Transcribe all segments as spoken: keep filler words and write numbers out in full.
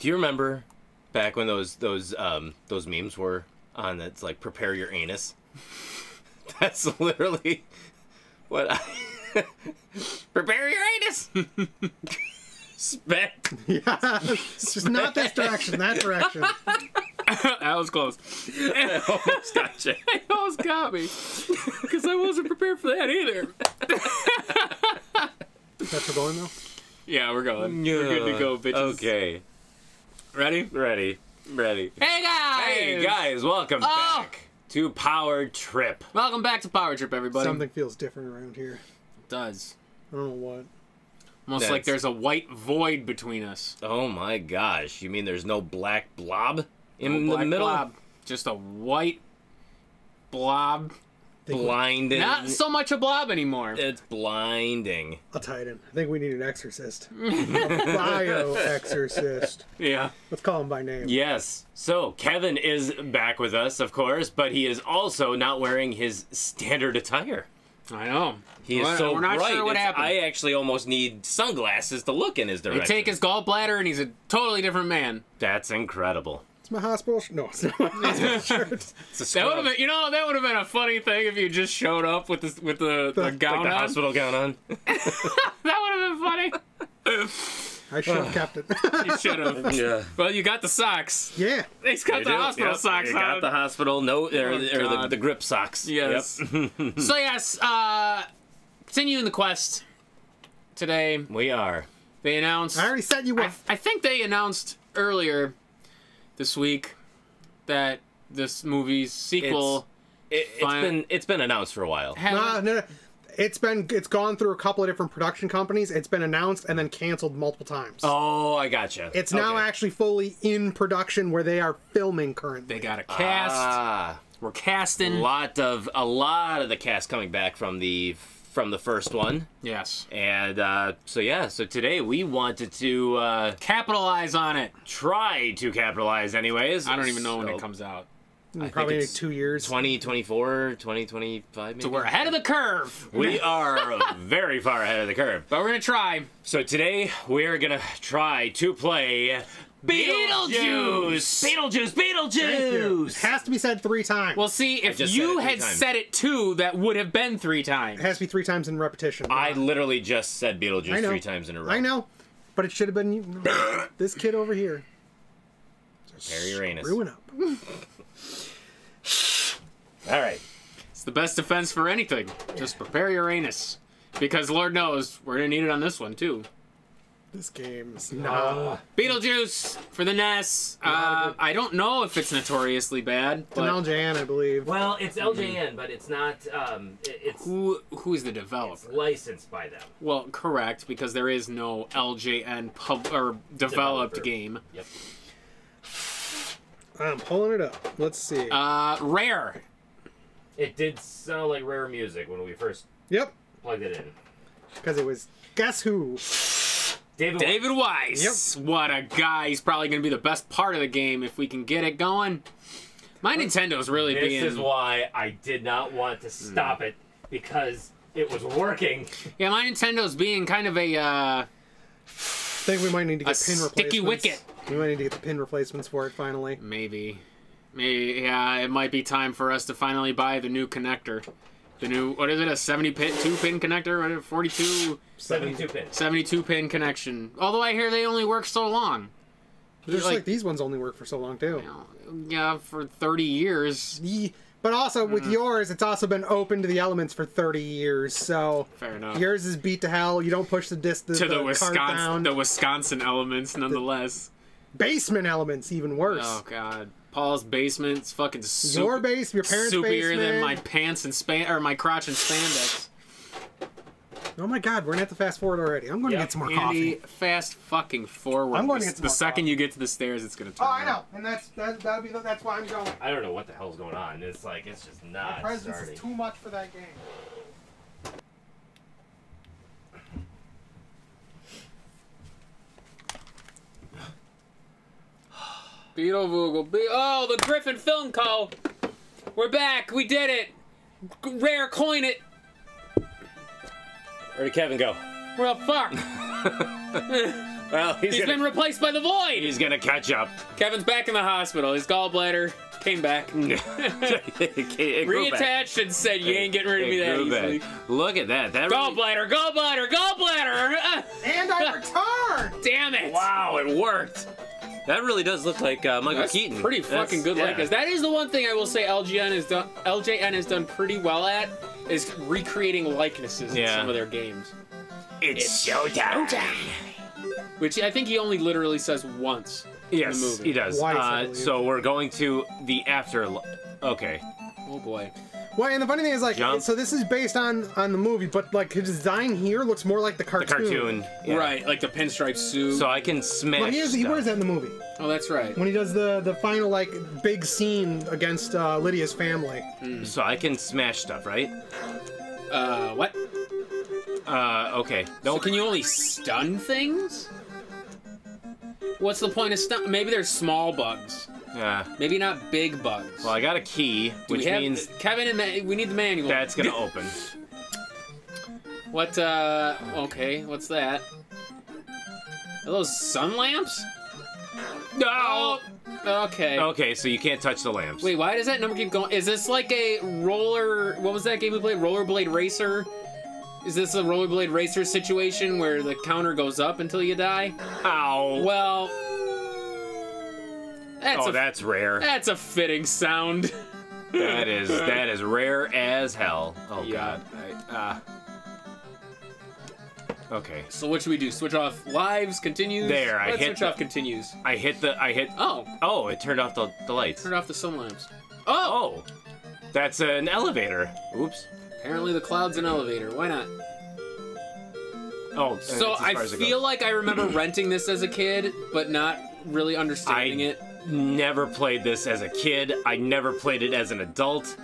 Do you remember back when those those um those memes were on that's like prepare your anus? That's literally what I prepare your anus. Spec. Yes. It's just not this direction, that direction. That was close. I almost got you. It almost got me. Because I wasn't prepared for that either. Is that for going though? Yeah, we're going. Yeah. We're good to go, bitches. Okay. Ready? Ready. Ready. Hey, guys! Hey, guys. Welcome oh. back to Power Trip. Welcome back to Power Trip, everybody. Something feels different around here. It does. I don't know what. Almost That's... like there's a white void between us. Oh my gosh. You mean there's no black blob in no black the middle? Blob. Just a white blob. Blinding. Not so much a blob anymore. It's blinding. I'll tie it in. I think we need an exorcist. A bio-exorcist. Yeah. Let's call him by name. Yes. So, Kevin is back with us, of course, but he is also not wearing his standard attire. I know. He is well, so we're not bright. Sure what happened. I actually almost need sunglasses to look in his direction. They take his gallbladder and he's a totally different man. That's incredible. It's my hospital shirt. No, it's not my hospital shirt. It's a that would have been, you know, that would have been a funny thing if you just showed up with this, with the, the, the gown like the on. Hospital gown on. That would have been funny. I should have kept it. You should have. Yeah. Well, you got the socks. Yeah. He's got you the do. hospital yep. socks. You got on. the hospital no, or, oh, or the, the grip socks. Yes. Yep. So yes, uh, continuing the quest today. We are. They announced. I already said you were. I, I think they announced earlier this week that this movie's sequel. It's, it, it's been it's been announced for a while. No, no, no. It's been it's gone through a couple of different production companies. It's been announced and then canceled multiple times. Oh, I gotcha. It's okay. Now actually fully in production where they are filming currently. They got a cast. Ah, we're casting. A lot of a lot of the cast coming back from the from the first one. Yes. And uh, so yeah, so today we wanted to uh, capitalize on it. Try to capitalize, anyways. I don't even know so, when it comes out. I Probably think it's two years. twenty twenty-four, twenty twenty-five, maybe. So we're ahead of the curve. We are very far ahead of the curve. But we're going to try. So today, we're going to try to play Beetlejuice. Beetlejuice, Beetlejuice. It has to be said three times. Well, see, if you said had times. said it two, that would have been three times. It has to be three times in repetition. Wow. I literally just said Beetlejuice three times in a row. I know, but it should have been this kid over here. Terry Uranus. Screwing up. All right. It's the best defense for anything. Just prepare your anus. Because Lord knows, we're going to need it on this one, too. This game's no. Uh, Beetlejuice for the N E S. Uh, I don't know if it's notoriously bad. It's an L J N, I believe. Well, it's L J N, but it's not... Um, it, it's, who Who is the developer? It's licensed by them. Well, correct, because there is no L J N pub or developed developer. game. Yep. I'm pulling it up. Let's see. Uh, Rare. It did sound like Rare music when we first yep. plugged it in. Because it was, guess who? David, David Wise. Yep. What a guy. He's probably going to be the best part of the game if we can get it going. My Nintendo's really this being... This is why I did not want to stop mm. it, because it was working. Yeah, my Nintendo's being kind of a... Uh... I think we might need to get a pin replacements. Sticky wicket. We might need to get the pin replacements for it finally. Maybe. Maybe, yeah, it might be time for us to finally buy the new connector. The new, what is it, a seventy-two pin connector? forty-two? seventy-two pin. seventy-two pin connection. Although I hear they only work so long. Just like, like these ones only work for so long, too. You know, yeah, for thirty years. Yeah. But also, with mm. yours, it's also been open to the elements for thirty years, so... Fair enough. Yours is beat to hell. You don't push the disc the, to the, the Wisconsin, card down. the Wisconsin elements, nonetheless. The basement elements, even worse. Oh, God. Paul's basement's fucking soup. Your base, your parents' soupier basement. Soupier than my pants and span... or my crotch and spandex. Oh, my God. We're going to have to fast forward already. I'm going to yep. get some more Andy, coffee. fast fucking forward. I'm going to get some The more second coffee. you get to the stairs, it's going to turn Oh, I know. Out. And that's that, that'll be, that's why I'm going. I don't know what the hell's going on. It's like, it's just not My presence starting. is too much for that game. Beetlevoogle. Be oh, the Griffin Film Co. We're back. We did it. Rare coin it. Where did Kevin go? Well, fuck. Well, he's, he's gonna... been replaced by the Void. He's gonna catch up. Kevin's back in the hospital. His gallbladder came back. Reattached back. And said, you ain't getting rid of me that easily. Back. Look at that. that gallbladder, really... gallbladder, gallbladder. And I returned. Damn it. Wow, it worked. That really does look like uh, Michael That's Keaton. Pretty fucking That's, good yeah. like us. That is the one thing I will say L J N has done. L J N has done pretty well at is recreating likenesses yeah. in some of their games. It's, it's showtime. showtime, which I think he only literally says once. Yes, in the movie. He does. Uh, so we're going to the after. Okay. Oh boy. Well, and the funny thing is, like, Jump. so this is based on on the movie, but like his design here looks more like the cartoon. The cartoon, yeah. right? Like the pinstripe suit. So I can smash. Well, he, is, he wears that in the movie. Oh, that's right. When he does the the final like big scene against uh, Lydia's family. Mm. So I can smash stuff, right? Uh, what? Uh, okay. No. So can you only stun things? What's the point of stun? Maybe they're small bugs. Yeah. Maybe not big bugs. Well, I got a key, Do which means the, Kevin and Ma we need the manual. That's gonna open. What? uh... Okay, what's that? Are those sun lamps? No. Oh, okay. Okay, so you can't touch the lamps. Wait, why does that number keep going? Is this like a roller? What was that game we played? Rollerblade Racer. Is this a Rollerblade Racer situation where the counter goes up until you die? Ow. Well. That's oh, a, that's rare. That's a fitting sound. That is that is rare as hell. Oh yeah. God. I, uh, okay. So what should we do? Switch off lives. Continues. There. Let's I hit. Switch the, off continues. I hit the. I hit. Oh. Oh! It turned off the, the lights. Turned off the sun lamps. Oh. Oh. That's an elevator. Oops. Apparently the cloud's an elevator. Why not? Oh. So I feel like I remember renting this as a kid, but not really understanding I, it. Never played this as a kid. I never played it as an adult.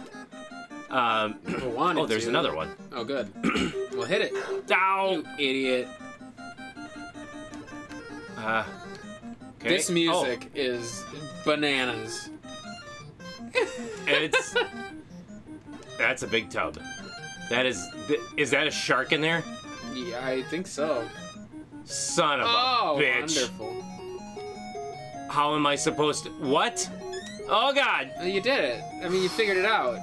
Um, oh, there's to. another one. Oh, good. Well, hit it. Ow! You idiot. Uh, okay. This music oh. is bananas. It's... That's a big tub. That is... Is that a shark in there? Yeah, I think so. Son of oh, a bitch. Wonderful. How am I supposed to... What? Oh, God. You did it. I mean, you figured it out.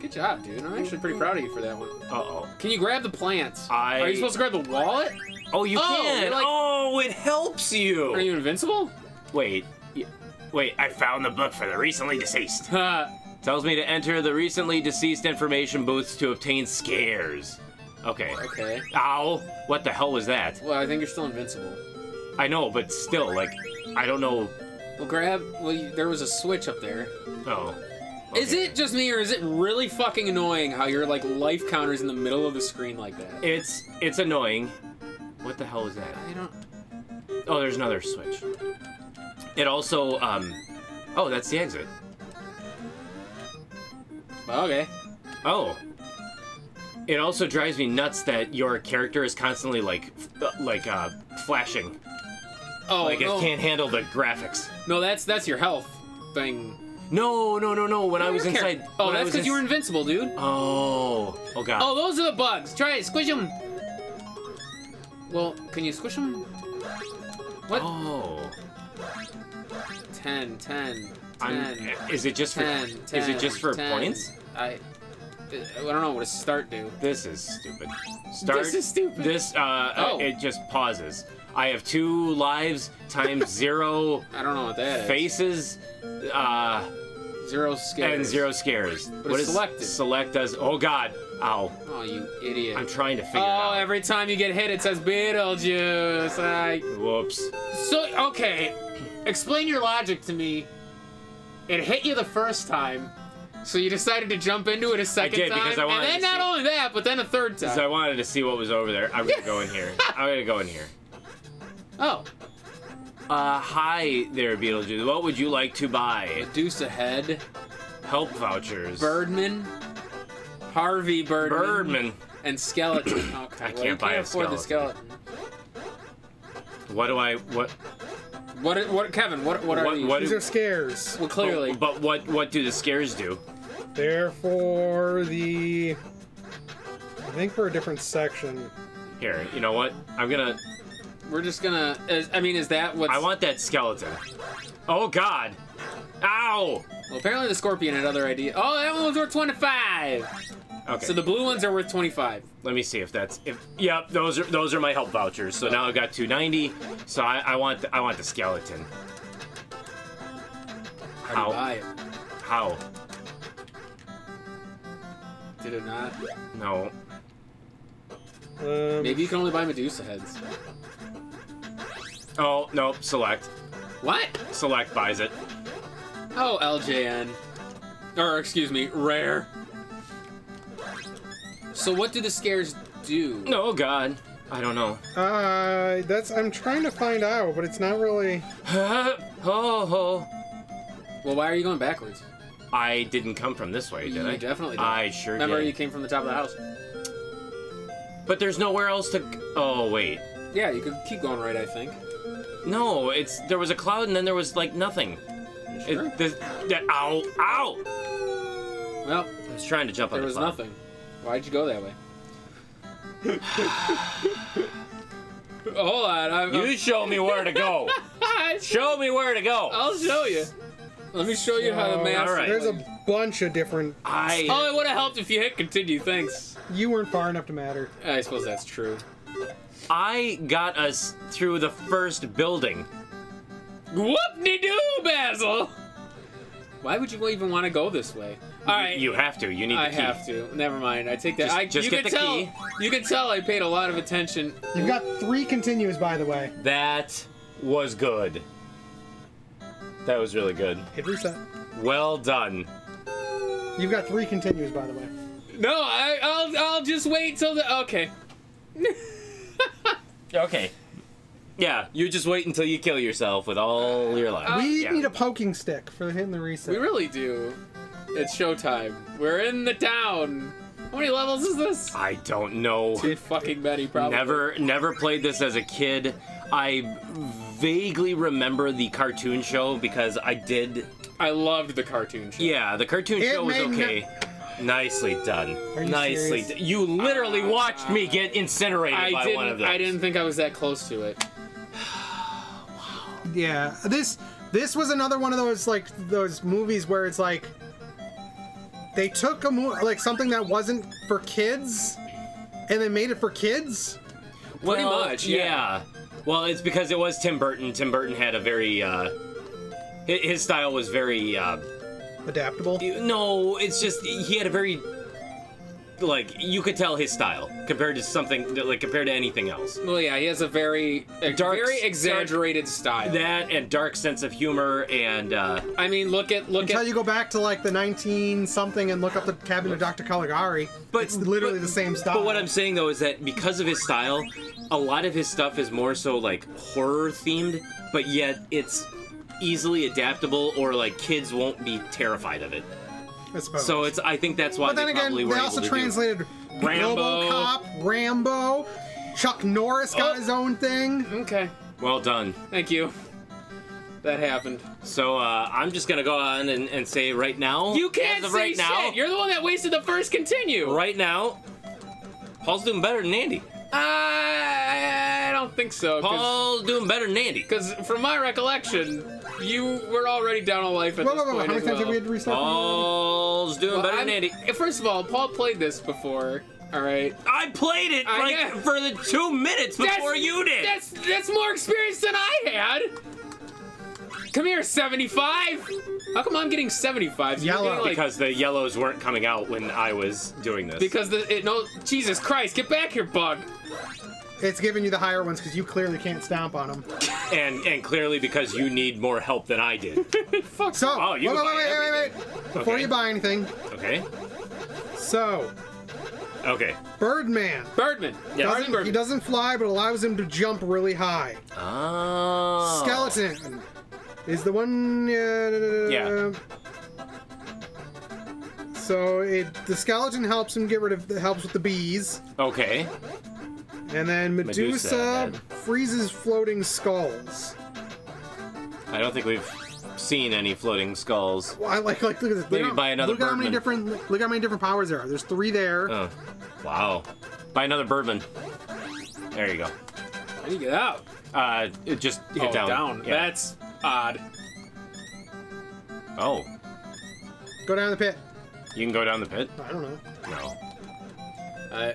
Good job, dude. I'm actually pretty proud of you for that one. Uh-oh. Can you grab the plants? I... Are you supposed to grab the wallet? Oh, you oh, can. Like... Oh, it helps you. Are you invincible? Wait. Yeah. Wait, I found the book for the recently deceased. Tells me to enter the recently deceased information booths to obtain scares. Okay. Okay. Ow. What the hell was that? Well, I think you're still invincible. I know, but still, like, I don't know. Well, grab. Well, you, there was a switch up there. Oh. Okay. Is it just me, or is it really fucking annoying how your like life counter's in the middle of the screen like that? It's it's annoying. What the hell is that? I don't. Oh, there's another switch. It also. Um. Oh, that's the exit. Okay. Oh. It also drives me nuts that your character is constantly like, like, uh, flashing. Oh, like no. It can't handle the graphics. No, that's that's your health thing. No, no, no, no. When no, I was inside. Oh, that's because you were invincible, dude. Oh. Oh God. Oh, those are the bugs. Try it. Squish them. Well, can you squish them? What? Oh. Ten, ten, ten. I'm, is it just ten, for? Ten, is it just for ten. points? I. I don't know what a start do. This is stupid. Start. This is stupid. This. Uh. Oh. It just pauses. I have two lives times zero. I don't know what that faces, is. Faces, uh, zero scares and zero scares. But what is selected? Select does. Oh God! Ow! Oh, you idiot! I'm trying to figure oh, it out. Oh, every time you get hit, it says Beetlejuice. I... Whoops. So okay, explain your logic to me. It hit you the first time, so you decided to jump into it a second I did, time, because I wanted and then to not see... only that, but then a third time. Because I wanted to see what was over there. I'm gonna go in here. I'm gonna go in here. Oh. Uh, hi there, Beetlejuice. What would you like to buy? A deuce ahead. Help vouchers. Birdman. Harvey Birdman. Birdman. And skeleton. Okay, I can't well, you buy can't a afford skeleton. the skeleton. What do I... What... What, what Kevin, what, what are what, these? What, these are scares. Well, clearly. But, but what, what do the scares do? They're for the... I think for a different section. Here, you know what? I'm gonna... We're just gonna, I mean, is that what's... I want that skeleton. Oh God. Ow. Well, apparently the scorpion had other idea. Oh, that one was worth twenty-five. Okay. So the blue ones are worth twenty-five. Let me see if that's, if, yep, those are, those are my help vouchers. So now I've got two ninety. So I, I want, the, I want the skeleton. How? Buy it? How? Did it not? No. Um, Maybe you can only buy Medusa heads. Oh, no, select. What? Select buys it. Oh, L J N. Or, excuse me, Rare. So what do the scares do? Oh, God. I don't know. Uh, that's, I'm trying to find out, but it's not really... oh, oh. Well, why are you going backwards? I didn't come from this way, did you I? You definitely did. I sure Remember, did. Remember, you came from the top of the house. But there's nowhere else to... Oh, wait. Yeah, you could keep going right, I think. No, it's... There was a cloud, and then there was, like, nothing. You sure? It, this, that, ow! Ow! Well... I was trying to jump on the cloud. There was nothing. Why'd you go that way? Hold on, I'm... You I'm... show me where to go! Show me where to go! I'll show you. Let me show you so, how to master. Right. There's a bunch of different. I. Oh, it would have helped if you hit continue. Thanks. You weren't far enough to matter. I suppose that's true. I got us through the first building. Whoop-de-doo, Basil. Why would you even want to go this way? All right. You have to. You need the key. I have to. Never mind. I take that. Just, I, just you get can the tell, key. You can tell I paid a lot of attention. You've got three continues, by the way. That was good. That was really good. Hit reset. Well done. You've got three continues, by the way. No, I, I'll I'll just wait till the okay. Okay. Yeah, you just wait until you kill yourself with all your life. Uh, we yeah. need a poking stick for hitting the reset. We really do. It's showtime. We're in the town. How many levels is this? I don't know. Too fucking many, probably. Never never played this as a kid. I vaguely remember the cartoon show because I did. I loved the cartoon show. Yeah, the cartoon it show was okay. No Nicely done. Are you Nicely serious? You literally uh, watched uh, me get incinerated I by one of those. I didn't think I was that close to it. Wow. Yeah, this this was another one of those like those movies where it's like they took a movie like something that wasn't for kids, and they made it for kids. Well, pretty much, yeah. yeah. Well, it's because it was Tim Burton. Tim Burton had a very, uh, his style was very, uh... adaptable? No, it's just, he had a very, like, you could tell his style compared to something, like, compared to anything else. Well, yeah, he has a very, a dark, very exaggerated dark, style. That and dark sense of humor and, uh... I mean, look at, look Until at... Until you go back to, like, the nineteen something and look up the Cabinet of Doctor Caligari, but, it's literally but, the same style. But what I'm saying, though, is that because of his style... A lot of his stuff is more so like horror themed, but yet it's easily adaptable or like kids won't be terrified of it. I suppose. So it's I think that's why but then they again, probably were they also able to translated do. Rambo. Robocop, Rambo, Chuck Norris got oh. his own thing. Okay. Well done. Thank you. That happened. So uh, I'm just gonna go on and, and say right now. You can't say right shit. Now, you're the one that wasted the first continue. Right now, Paul's doing better than Andy. I don't think so. Paul's doing better than Andy. Because from my recollection, you were already down on life at whoa, this whoa, point whoa. How many times did we have to restart? Paul's doing well, better I'm, than Andy. First of all, Paul played this before. All right. I played it I like guess. for the two minutes before that's, you did. That's that's more experience than I had. Come here, seventy-five. How come I'm getting seventy-five? Yellow. Getting like, because the yellows weren't coming out when I was doing this. Because the it, no Jesus Christ, get back here, bug. It's giving you the higher ones because you clearly can't stomp on them. And and clearly because you need more help than I did. Fuck. So, oh, you wait, wait, wait, wait, wait, wait. Before okay. you buy anything. Okay. So. Okay. Birdman. Birdman. Yeah. Doesn't, Birdman. He doesn't fly, but allows him to jump really high. Oh. Skeleton. Is the one... Uh, yeah. So it the skeleton helps him get rid of... helps with the bees. Okay. And then Medusa, Medusa freezes floating skulls. I don't think we've seen any floating skulls. Well, I like, like, look at this. Maybe look, buy another look Birdman. How many different, look how many different powers there are. There's three there. Oh. Wow. Buy another Birdman. There you go. How do you get out? Uh, it just hit oh, down. down. Yeah. That's odd. Oh. Go down the pit. You can go down the pit? I don't know. No. Uh,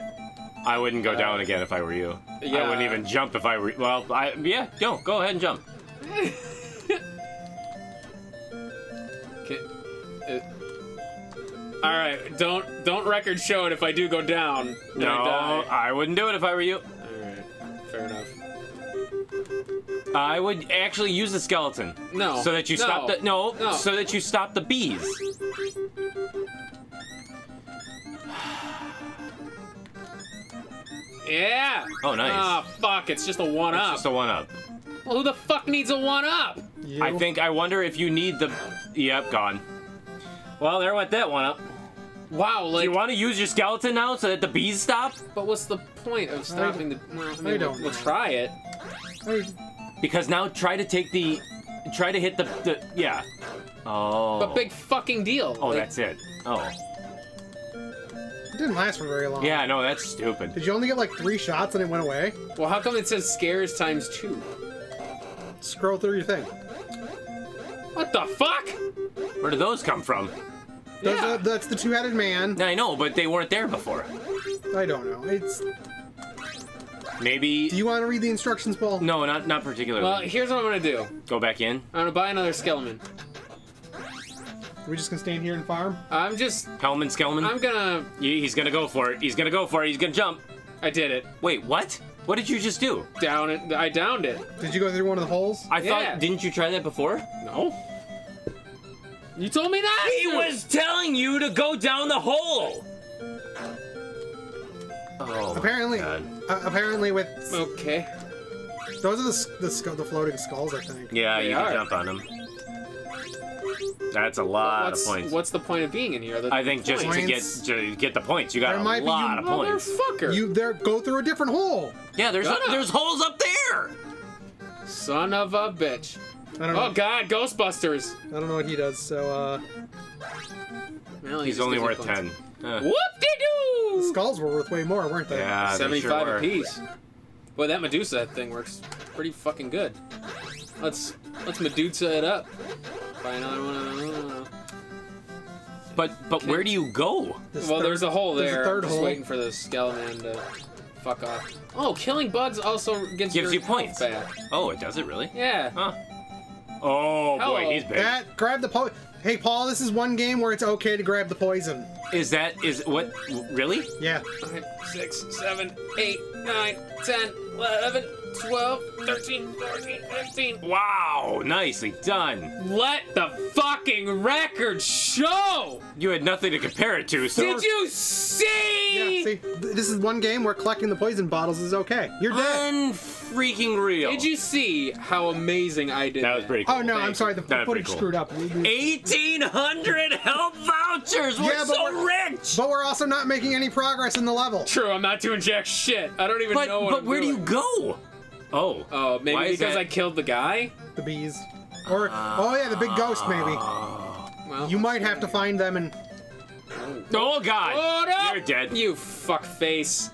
I wouldn't go uh, down again if I were you. Yeah. I wouldn't even jump if I were you. Well, I, yeah, go. Go ahead and jump. It, all right, don't don't record show it if I do go down. No, I, I wouldn't do it if I were you. All right, fair enough. I would actually use the skeleton. No. So that you no, stop the no, no. So that you stop the bees. Yeah. Oh, nice. Ah, oh, fuck! It's just a one up. It's just a one up. Well, who the fuck needs a one up? You. I think I wonder if you need the. Yep, gone. Well, there went that one up. Wow, like... Do you want to use your skeleton now so that the bees stop? But what's the point of stopping the... Well, I mean, don't. We'll try it. Because now try to take the... Try to hit the... the yeah. Oh. But big fucking deal. Oh, like, that's it. Oh. It didn't last for very long. Yeah, no, that's stupid. Did you only get like three shots and it went away? Well, how come it says scares times two? Scroll through your thing. What the fuck? Where did those come from? Those yeah. are, that's the two-headed man. I know, but they weren't there before. I don't know. It's maybe. Do you want to read the instructions, Paul? No, not not particularly. Well, here's what I'm gonna do. Go back in. I'm gonna buy another skeleton. Are we just gonna stand here and farm? I'm just Hellman Skellman. I'm gonna. He's gonna go for it. He's gonna go for it. He's gonna jump. I did it. Wait, what? What did you just do? Down it. I downed it. Did you go through one of the holes? I yeah. thought. Didn't you try that before? No. You told me that! He was telling you to go down the hole! Oh, apparently, uh, apparently with... Okay. Those are the, the, the floating skulls, I think. Yeah, they you are. can jump on them. That's a lot well, of points. What's the point of being in here? The I think points. just to get to get the points. You got there a might lot be, you, of well, points. Motherfucker! You there, go through a different hole! Yeah, there's a, there's holes up there! Son of a bitch. I don't know. Oh God, Ghostbusters! I don't know what he does. So uh, well, he he's only worth ten. Uh. Whoop-de-doo! The skulls were worth way more, weren't they? Yeah, seventy-five sure apiece. Boy, that Medusa thing works pretty fucking good. Let's let's Medusa it up. Buy another one. But but okay. Where do you go? There's well, third, there's a hole there. There's a third I'm hole. Just waiting for the skeleton to fuck off. Oh, killing bugs also gives, gives your you points. Back. Oh, it does it really? Yeah. Huh. Oh Hello. boy, he's big. That, grab the po Hey, Paul, this is one game where it's okay to grab the poison. Is that, is, what, really? Yeah. Okay, six, seven, eight, nine, ten, eleven, twelve, thirteen, fourteen, fifteen. Wow, nicely done. Let the fucking record show! You had nothing to compare it to, so. Did you see? Yeah, see, this is one game where collecting the poison bottles is okay. You're dead. Unfreaking real. Did you see how amazing I did? That was pretty cool. Oh, no, Thank I'm sorry. The footage cool. screwed up. eighteen hundred help vouchers! We're yeah, so we're, rich! But we're also not making any progress in the level. True, I'm not doing jack shit. I don't even but, know what But I'm where doing. do you go? Oh. Oh, uh, maybe Why because I killed the guy? The bees. Or, uh, oh yeah, the big ghost, maybe. Well, you might have to find them and... Oh, God! You're dead. You fuckface.